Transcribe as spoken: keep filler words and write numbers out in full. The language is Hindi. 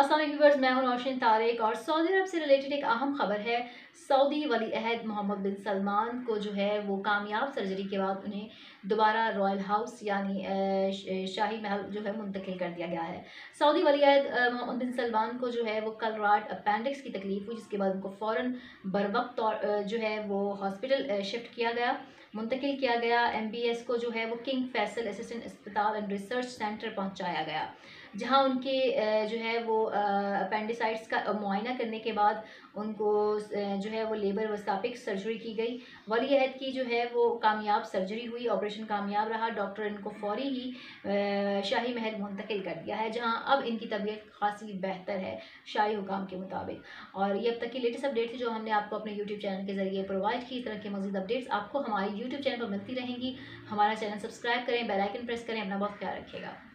अस्सलाम वालेकुम व्यूअर्स, मैं हूं नवशिंता रेख और सऊदी अरब से रिलेटेड एक अहम खबर है। सऊदी वली अहद मोहम्मद बिन सलमान को जो है वो कामयाब सर्जरी के बाद उन्हें दोबारा रॉयल हाउस यानी शाही महल जो है मुंतकिल कर दिया गया है। सऊदी वली अहद मोहम्मद बिन सलमान को जो है वो कल रात अपेंडिक्स की तकलीफ हुई, जिसके बाद उनको फ़ौरन बरवक्त और जो है वो हॉस्पिटल शिफ्ट किया गया, मुंतकिल किया गया। एम बी एस को जो है वो किंग फैसल असिस्टेंट अस्पताल एंड रिसर्च सेंटर पहुँचाया गया, जहाँ उनके जो है वो अपेंडिसाइट्स का मुआयना करने के बाद उनको जो है वो लेबर वस्तापिक सर्जरी की गई। वली अहद की जो है वो कामयाब सर्जरी हुई, ऑपरेशन कामयाब रहा। डॉक्टर इनको फौरी ही शाही महल मुंतकिल कर दिया है, जहाँ अब इनकी तबीयत खासी बेहतर है शाही हुकाम के मुताबिक। और ये अब तक की लेटेस्ट अपडेट थी जो हमने आपको अपने यूट्यूब चैनल के ज़रिए प्रोवाइड की। इस तरह के मज़ीद अपडेट्स आपको हमारे यूट्यूब चैनल पर मिलती रहेंगी। हमारा चैनल सब्सक्राइब करें, बेल आइकन प्रेस करें। अपना बहुत ख्याल रखिएगा।